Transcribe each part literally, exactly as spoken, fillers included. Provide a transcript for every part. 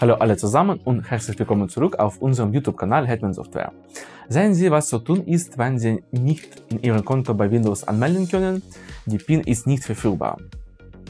Hallo alle zusammen und herzlich willkommen zurück auf unserem YouTube-Kanal Hetman Software. Sehen Sie, was zu tun ist, wenn Sie nicht in Ihrem Konto bei Windows anmelden können. Die PIN ist nicht verfügbar.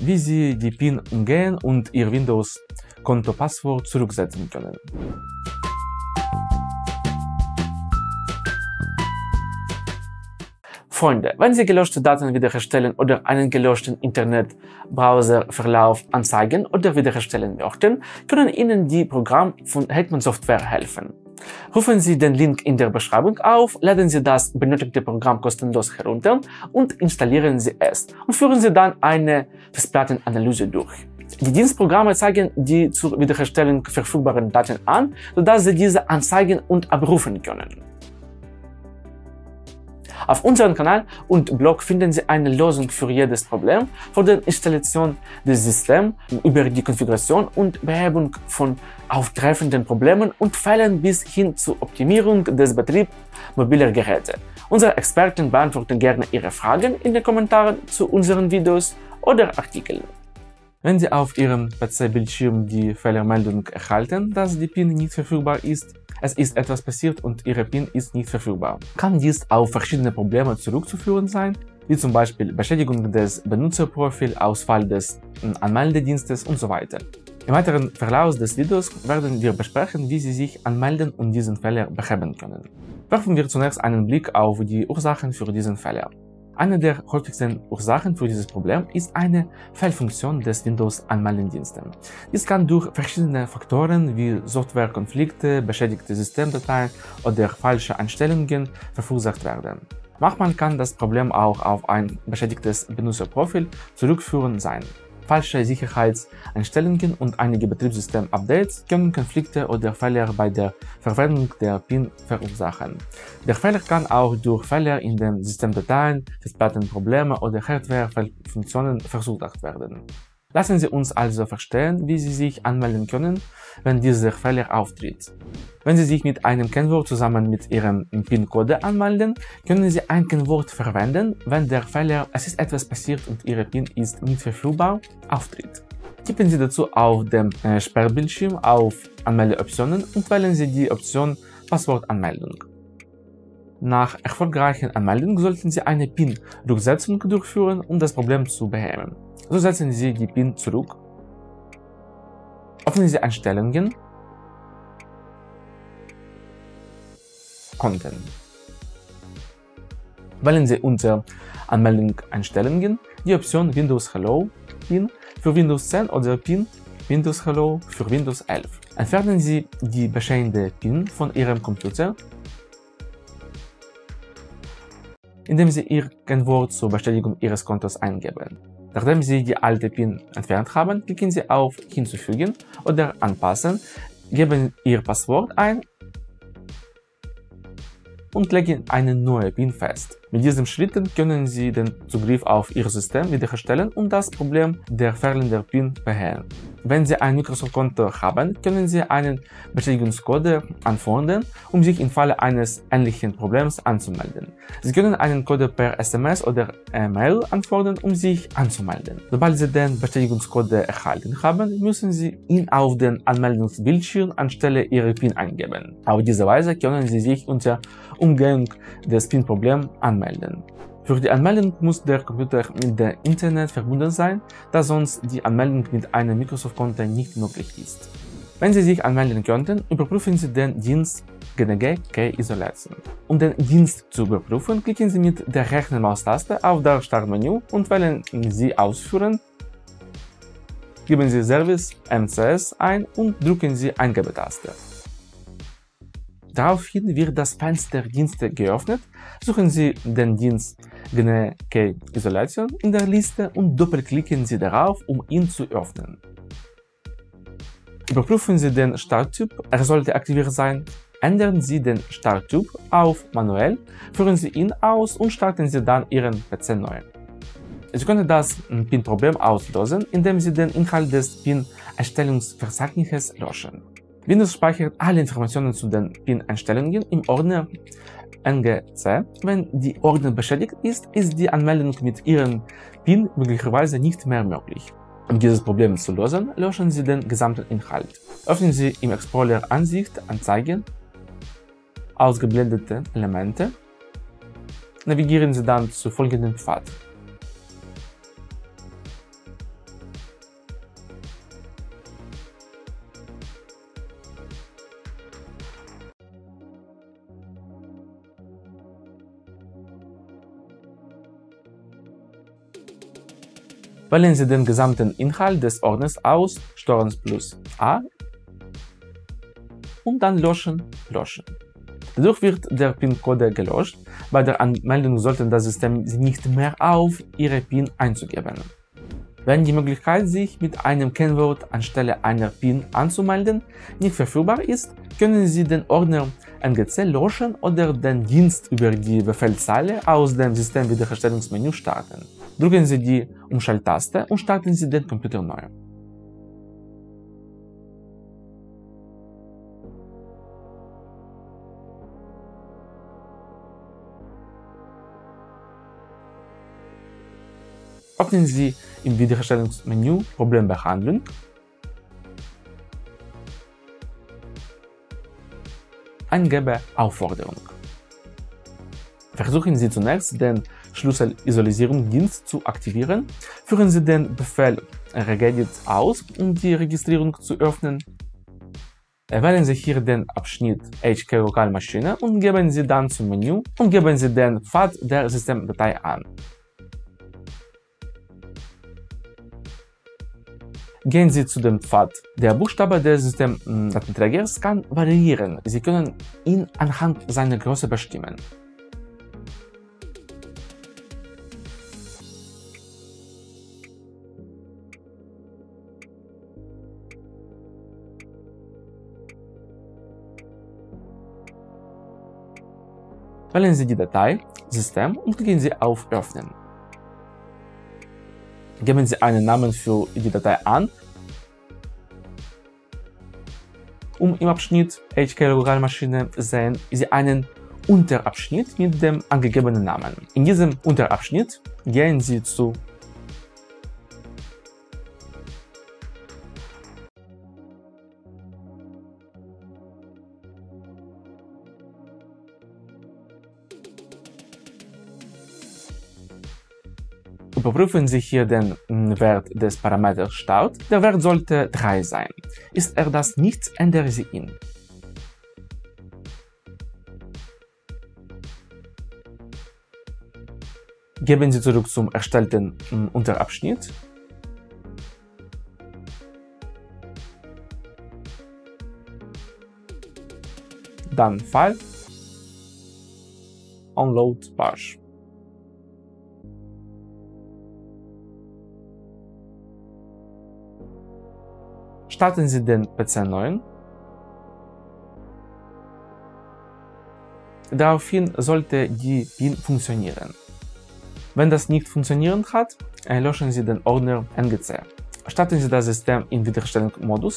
Wie Sie die PIN umgehen und Ihr Windows-Konto-Passwort zurücksetzen können. Freunde, wenn Sie gelöschte Daten wiederherstellen oder einen gelöschten Internetbrowserverlauf anzeigen oder wiederherstellen möchten, können Ihnen die Programme von Hetman Software helfen. Rufen Sie den Link in der Beschreibung auf, laden Sie das benötigte Programm kostenlos herunter und installieren Sie es und führen Sie dann eine Festplattenanalyse durch. Die Dienstprogramme zeigen die zur Wiederherstellung verfügbaren Daten an, sodass Sie diese anzeigen und abrufen können. Auf unserem Kanal und Blog finden Sie eine Lösung für jedes Problem, von der Installation des Systems über die Konfiguration und Behebung von auftreffenden Problemen und Fällen bis hin zur Optimierung des Betriebs mobiler Geräte. Unsere Experten beantworten gerne Ihre Fragen in den Kommentaren zu unseren Videos oder Artikeln. Wenn Sie auf Ihrem P C-Bildschirm die Fehlermeldung erhalten, dass die PIN nicht verfügbar ist, es ist etwas passiert und Ihre PIN ist nicht verfügbar, kann dies auf verschiedene Probleme zurückzuführen sein, wie zum Beispiel Beschädigung des Benutzerprofils, Ausfall des Anmeldedienstes und so weiter. Im weiteren Verlauf des Videos werden wir besprechen, wie Sie sich anmelden und diesen Fehler beheben können. Werfen wir zunächst einen Blick auf die Ursachen für diesen Fehler. Eine der häufigsten Ursachen für dieses Problem ist eine Fehlfunktion des Windows-Anmeldendienstes. Dies kann durch verschiedene Faktoren wie Softwarekonflikte, beschädigte Systemdateien oder falsche Einstellungen verursacht werden. Manchmal kann das Problem auch auf ein beschädigtes Benutzerprofil zurückzuführen sein. Falsche Sicherheitseinstellungen und einige Betriebssystem-Updates können Konflikte oder Fehler bei der Verwendung der PIN verursachen. Der Fehler kann auch durch Fehler in den Systemdateien, Festplattenprobleme oder Hardware-Funktionen verursacht werden. Lassen Sie uns also verstehen, wie Sie sich anmelden können, wenn dieser Fehler auftritt. Wenn Sie sich mit einem Kennwort zusammen mit Ihrem PIN-Code anmelden, können Sie ein Kennwort verwenden, wenn der Fehler "Es ist etwas passiert und Ihre PIN ist nicht verfügbar" auftritt. Tippen Sie dazu auf dem Sperrbildschirm auf Anmeldeoptionen und wählen Sie die Option Passwortanmeldung. Nach erfolgreicher Anmeldung sollten Sie eine PIN-Rücksetzung durchführen, um das Problem zu beheben. So setzen Sie die PIN zurück, öffnen Sie Einstellungen, Konten. Wählen Sie unter Anmeldung Einstellungen die Option Windows Hello PIN für Windows zehn oder PIN Windows Hello für Windows elf. Entfernen Sie die bestehende PIN von Ihrem Computer, indem Sie Ihr Kennwort zur Bestätigung Ihres Kontos eingeben. Nachdem Sie die alte PIN entfernt haben, klicken Sie auf Hinzufügen oder Anpassen, geben Ihr Passwort ein und legen eine neue PIN fest. Mit diesen Schritten können Sie den Zugriff auf Ihr System wiederherstellen und das Problem der fehlenden PIN beheben. Wenn Sie ein Microsoft-Konto haben, können Sie einen Bestätigungscode anfordern, um sich im Falle eines ähnlichen Problems anzumelden. Sie können einen Code per S M S oder E-Mail anfordern, um sich anzumelden. Sobald Sie den Bestätigungscode erhalten haben, müssen Sie ihn auf den Anmeldungsbildschirm anstelle Ihrer PIN eingeben. Auf diese Weise können Sie sich unter Umgehung des PIN-Problems anmelden. Für die Anmeldung muss der Computer mit dem Internet verbunden sein, da sonst die Anmeldung mit einem Microsoft-Konto nicht möglich ist. Wenn Sie sich anmelden könnten, überprüfen Sie den Dienst C N G Key Isolation. Um den Dienst zu überprüfen, klicken Sie mit der rechten Maustaste auf das Startmenü und wählen Sie Ausführen, geben Sie Service M C S ein und drücken Sie Eingabetaste. Daraufhin wird das Fenster Dienste geöffnet, suchen Sie den Dienst C N G Key Isolation in der Liste und doppelklicken Sie darauf, um ihn zu öffnen. Überprüfen Sie den Starttyp, er sollte aktiviert sein, ändern Sie den Starttyp auf manuell, führen Sie ihn aus und starten Sie dann Ihren P C neu. Sie können das PIN-Problem auslösen, indem Sie den Inhalt des PIN-Einstellungsverzeichnisses löschen. Windows speichert alle Informationen zu den PIN-Einstellungen im Ordner N G C. Wenn die Ordner beschädigt ist, ist die Anmeldung mit Ihrem PIN möglicherweise nicht mehr möglich. Um dieses Problem zu lösen, löschen Sie den gesamten Inhalt. Öffnen Sie im Explorer Ansicht Anzeigen, ausgeblendete Elemente. Navigieren Sie dann zu folgendem Pfad. Wählen Sie den gesamten Inhalt des Ordners aus, Steuerung plus A und dann Löschen, Löschen. Dadurch wird der PIN-Code gelöscht. Bei der Anmeldung sollte das System Sie nicht mehr auf, Ihre PIN einzugeben. Wenn die Möglichkeit, sich mit einem Kennwort anstelle einer PIN anzumelden, nicht verfügbar ist, können Sie den Ordner N G C löschen oder den Dienst über die Befehlszeile aus dem Systemwiederherstellungsmenü starten. Drücken Sie die Umschalttaste und starten Sie den Computer neu. Öffnen Sie im Wiederherstellungsmenü Problembehandlung. Eingebe Aufforderung. Versuchen Sie zunächst, den Schlüsselisolisierungsdienst zu aktivieren. Führen Sie den Befehl Regedit aus, um die Registrierung zu öffnen. Wählen Sie hier den Abschnitt H K E Y-Localmaschine und geben Sie dann zum Menü und geben Sie den Pfad der Systemdatei an. Gehen Sie zu dem Pfad. Der Buchstabe des Systemdatenträgers kann variieren. Sie können ihn anhand seiner Größe bestimmen. Wählen Sie die Datei System und klicken Sie auf Öffnen. Geben Sie einen Namen für die Datei an, um im Abschnitt H K E Y-Localmaschine sehen Sie einen Unterabschnitt mit dem angegebenen Namen. In diesem Unterabschnitt gehen Sie zu Überprüfen Sie hier den Wert des Parameters Start. Der Wert sollte drei sein. Ist er das nicht, ändern Sie ihn. Gehen Sie zurück zum erstellten Unterabschnitt. Dann File, Unload Bash. Starten Sie den P C neu. Daraufhin sollte die PIN funktionieren. Wenn das nicht funktioniert hat, löschen Sie den Ordner N G C. Starten Sie das System im Wiederherstellungsmodus.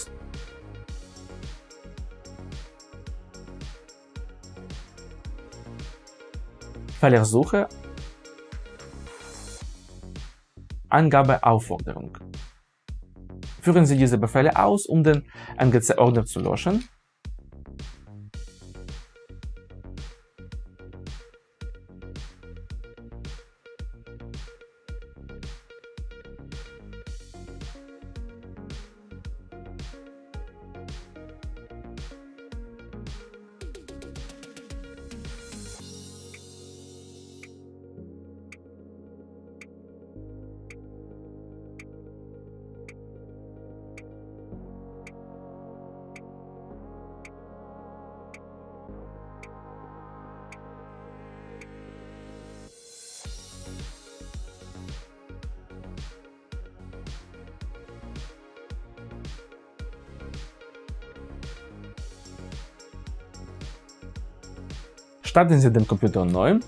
Fehlersuche. Eingabe Aufforderung. Führen Sie diese Befehle aus, um den N G C-Ordner zu löschen. Starten Sie den Computer neu.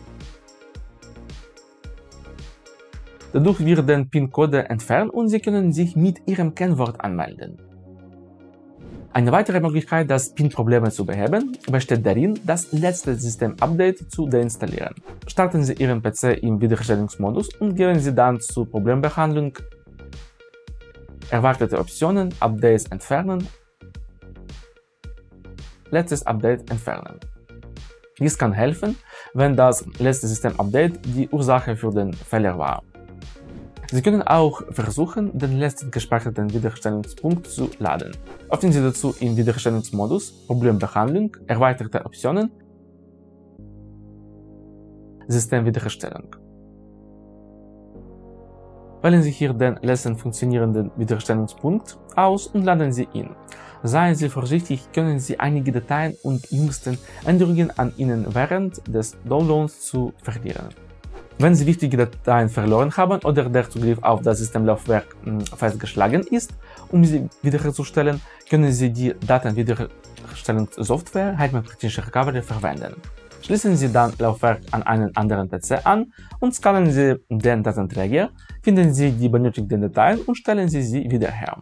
Dadurch wird der PIN-Code entfernt und Sie können sich mit Ihrem Kennwort anmelden. Eine weitere Möglichkeit, das PIN-Problem zu beheben, besteht darin, das letzte System-Update zu deinstallieren. Starten Sie Ihren P C im Wiederherstellungsmodus und gehen Sie dann zu Problembehandlung. Erwartete Optionen: Updates entfernen, letztes Update entfernen. Dies kann helfen, wenn das letzte System-Update die Ursache für den Fehler war. Sie können auch versuchen, den letzten gespeicherten Wiederherstellungspunkt zu laden. Öffnen Sie dazu im Wiederherstellungsmodus Problembehandlung, erweiterte Optionen, Systemwiederherstellung. Wählen Sie hier den letzten funktionierenden Wiederherstellungspunkt aus und laden Sie ihn. Seien Sie vorsichtig, können Sie einige Dateien und jüngsten Änderungen an ihnen während des Downloads zu verlieren. Wenn Sie wichtige Dateien verloren haben oder der Zugriff auf das Systemlaufwerk festgeschlagen ist, um sie wiederherzustellen, können Sie die Datenwiederherstellungssoftware Hetman Partition Recovery verwenden. Schließen Sie dann Laufwerk an einen anderen P C an und skalieren Sie den Datenträger, finden Sie die benötigten Dateien und stellen Sie sie wieder her.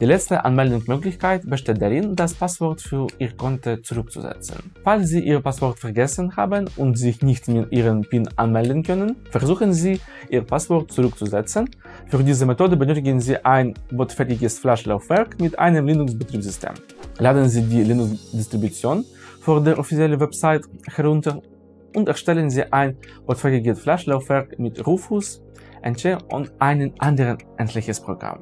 Die letzte Anmeldungsmöglichkeit besteht darin, das Passwort für Ihr Konto zurückzusetzen. Falls Sie Ihr Passwort vergessen haben und sich nicht mit Ihrem PIN anmelden können, versuchen Sie, Ihr Passwort zurückzusetzen. Für diese Methode benötigen Sie ein bootfähiges Flashlaufwerk mit einem Linux-Betriebssystem. Laden Sie die Linux-Distribution von der offiziellen Website herunter und erstellen Sie ein bootfähiges Flashlaufwerk mit Rufus, Etcher und einem anderen ähnliches Programm.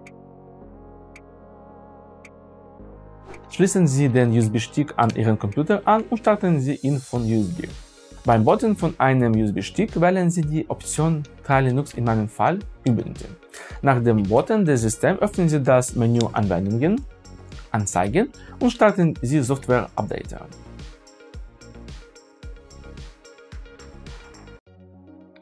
Schließen Sie den U S B-Stick an Ihren Computer an und starten Sie ihn von U S B. Beim Booten von einem U S B-Stick wählen Sie die Option Kali Linux, in meinem Fall Ubuntu. Nach dem Booten des Systems öffnen Sie das Menü Anwendungen, Anzeigen und starten Sie Software Updater.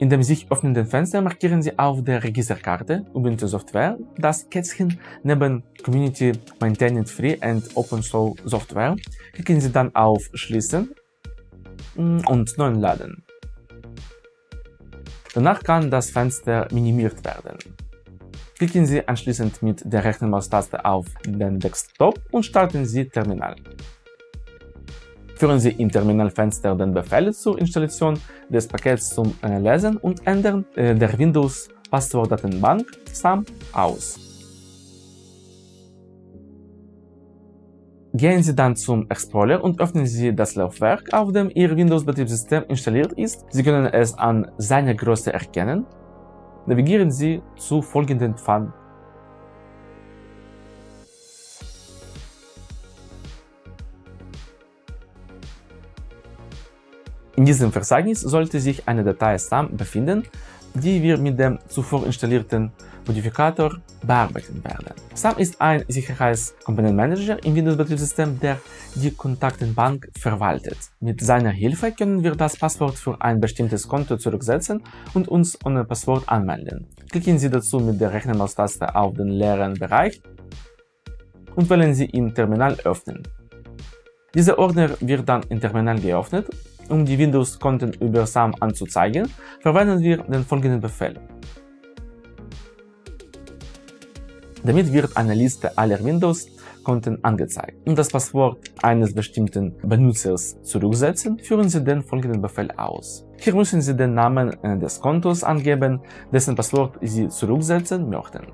In dem sich öffnenden Fenster markieren Sie auf der Registerkarte Ubuntu Software das Kätzchen neben Community Maintained Free and Open Source Software. Klicken Sie dann auf Schließen und Neu laden. Danach kann das Fenster minimiert werden. Klicken Sie anschließend mit der rechten Maustaste auf den Desktop und starten Sie Terminal. Führen Sie im Terminalfenster den Befehl zur Installation des Pakets zum äh, Lesen und Ändern äh, der Windows-Passwortdatenbank SAM aus. Gehen Sie dann zum Explorer und öffnen Sie das Laufwerk, auf dem Ihr Windows-Betriebssystem installiert ist. Sie können es an seiner Größe erkennen. Navigieren Sie zu folgenden Pfad. In diesem Verzeichnis sollte sich eine Datei SAM befinden, die wir mit dem zuvor installierten Modifikator bearbeiten werden. SAM ist ein Sicherheitskomponentenmanager im Windows-Betriebssystem, der die Kontaktdatenbank verwaltet. Mit seiner Hilfe können wir das Passwort für ein bestimmtes Konto zurücksetzen und uns ohne Passwort anmelden. Klicken Sie dazu mit der rechten Maustaste auf den leeren Bereich und wählen Sie im Terminal Öffnen. Dieser Ordner wird dann im Terminal geöffnet. Um die Windows-Konten über SAM anzuzeigen, verwenden wir den folgenden Befehl. Damit wird eine Liste aller Windows-Konten angezeigt. Um das Passwort eines bestimmten Benutzers zurücksetzen, führen Sie den folgenden Befehl aus. Hier müssen Sie den Namen des Kontos angeben, dessen Passwort Sie zurücksetzen möchten.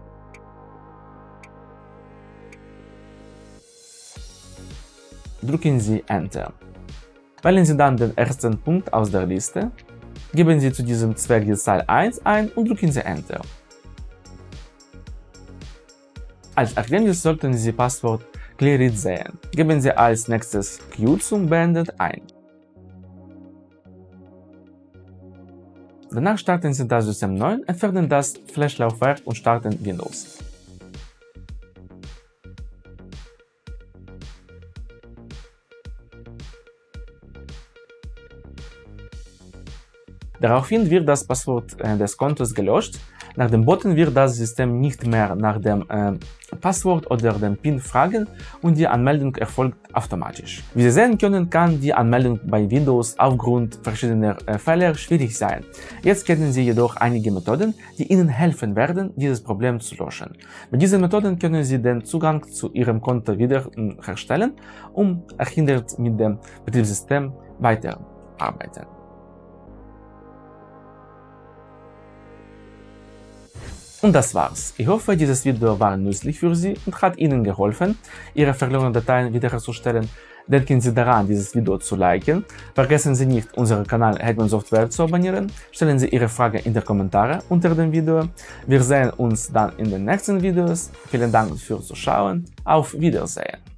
Drücken Sie Enter. Wählen Sie dann den ersten Punkt aus der Liste, geben Sie zu diesem Zweck die Zahl eins ein und drücken Sie Enter. Als Ergebnis sollten Sie Passwort Cleared sehen. Geben Sie als nächstes Q zum Beendet ein. Danach starten Sie das System neu, entfernen das Flashlaufwerk und starten Windows. Daraufhin wird das Passwort äh, des Kontos gelöscht. Nach dem Booten wird das System nicht mehr nach dem äh, Passwort oder dem PIN fragen und die Anmeldung erfolgt automatisch. Wie Sie sehen können, kann die Anmeldung bei Windows aufgrund verschiedener äh, Fehler schwierig sein. Jetzt kennen Sie jedoch einige Methoden, die Ihnen helfen werden, dieses Problem zu löschen. Mit diesen Methoden können Sie den Zugang zu Ihrem Konto wiederherstellen, um erhindert mit dem Betriebssystem weiterarbeiten. Und das war's. Ich hoffe, dieses Video war nützlich für Sie und hat Ihnen geholfen, Ihre verlorenen Dateien wiederherzustellen. Denken Sie daran, dieses Video zu liken. Vergessen Sie nicht, unseren Kanal Hetman Software zu abonnieren. Stellen Sie Ihre Frage in die Kommentare unter dem Video. Wir sehen uns dann in den nächsten Videos. Vielen Dank fürs Zuschauen. Auf Wiedersehen.